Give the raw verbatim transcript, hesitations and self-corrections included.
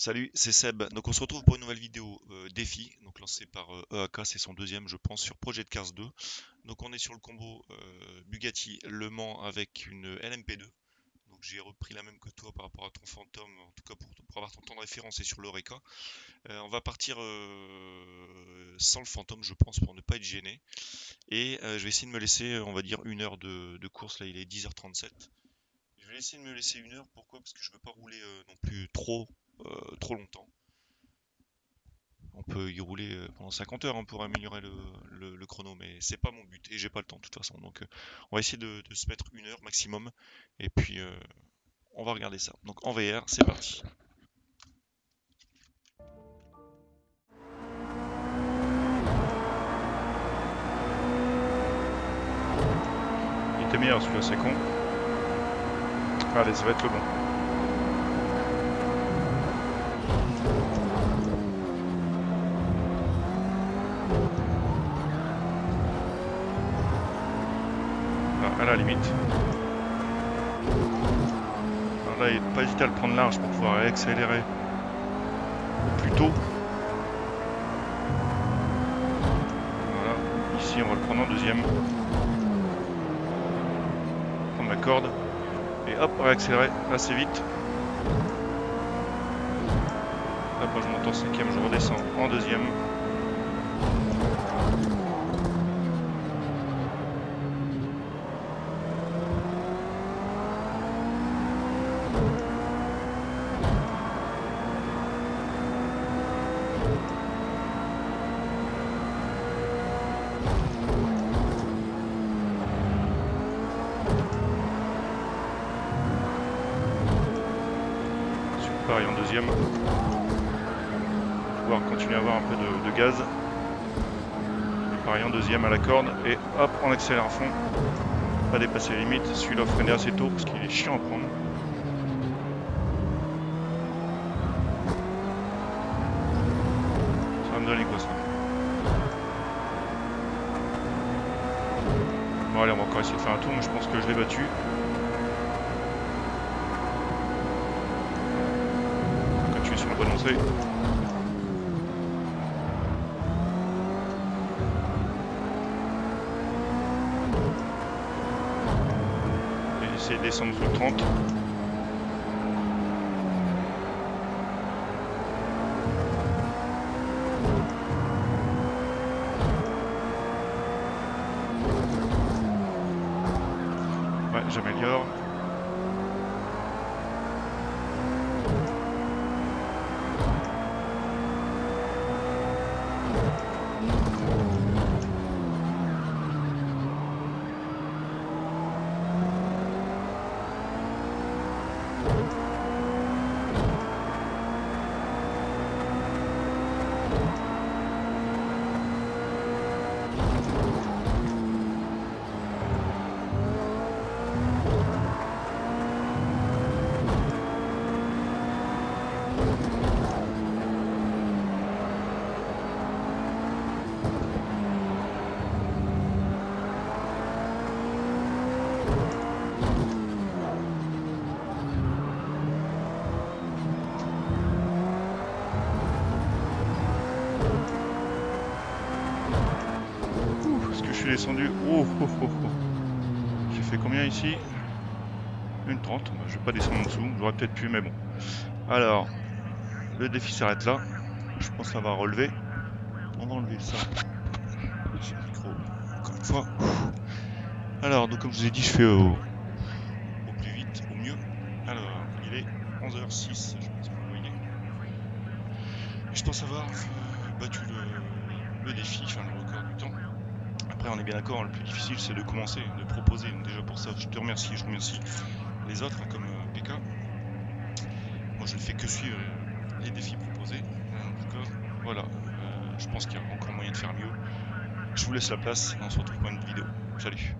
Salut, c'est Seb. Donc on se retrouve pour une nouvelle vidéo euh, défi, donc lancée par euh, E A K, c'est son deuxième je pense, sur Project Cars deux. Donc on est sur le combo euh, Bugatti Le Mans avec une L M P deux. Donc j'ai repris la même que toi par rapport à ton fantôme, en tout cas pour, pour avoir ton temps de référence et sur l'Oreca. Euh, on va partir euh, sans le fantôme je pense pour ne pas être gêné. Et euh, je vais essayer de me laisser, on va dire, une heure de, de course, là il est dix heures trente-sept. Je vais essayer de me laisser une heure, pourquoi? Parce que je ne veux pas rouler euh, non plus trop. Euh, trop longtemps. On peut y rouler pendant cinquante heures hein, pour améliorer le, le, le chrono, mais c'est pas mon but et j'ai pas le temps de toute façon. Donc euh, on va essayer de, de se mettre une heure maximum et puis euh, on va regarder ça. Donc en V R, c'est parti. Il était meilleur celui-là, c'est con. Allez, ça va être le bon. À la limite. Alors là, il n'est pas hésité à le prendre large pour pouvoir accélérer plus tôt. Voilà, ici on va le prendre en deuxième. Prendre la corde et hop, on va accélérer assez vite. Là, moi je monte en cinquième, je redescends en deuxième. Pareil en deuxième, pouvoir continuer à avoir un peu de, de gaz. Pareil en deuxième à la corde et hop, on accélère à fond, pas dépasser les limites. Celui-là freiner assez tôt parce qu'il est chiant à prendre. Ça va me donner quoi ça? Bon allez, on va encore essayer de faire un tour, mais je pense que je l'ai battu. Renoncer. Et essayer de descendre sous le trente. Ouais, j'améliore. Descendu, oh, oh, oh, oh. J'ai fait combien ici? Une trente, je vais pas descendre en dessous, j'aurais peut-être pu, mais bon. Alors, le défi s'arrête là, je pense qu'on va relever. On va enlever ça. Encore une fois. Alors, donc comme je vous ai dit, je fais au, au plus vite, au mieux. Alors, il est onze heures six, je pense que vous voyez. Je pense avoir battu le, le défi, enfin le record du temps. Après on est bien d'accord, le plus difficile c'est de commencer, de proposer. Donc déjà pour ça je te remercie, je remercie les autres comme P K. Moi je ne fais que suivre les défis proposés. En tout cas, voilà, euh, je pense qu'il y a encore moyen de faire mieux. Je vous laisse la place, on se retrouve pour une vidéo. Salut.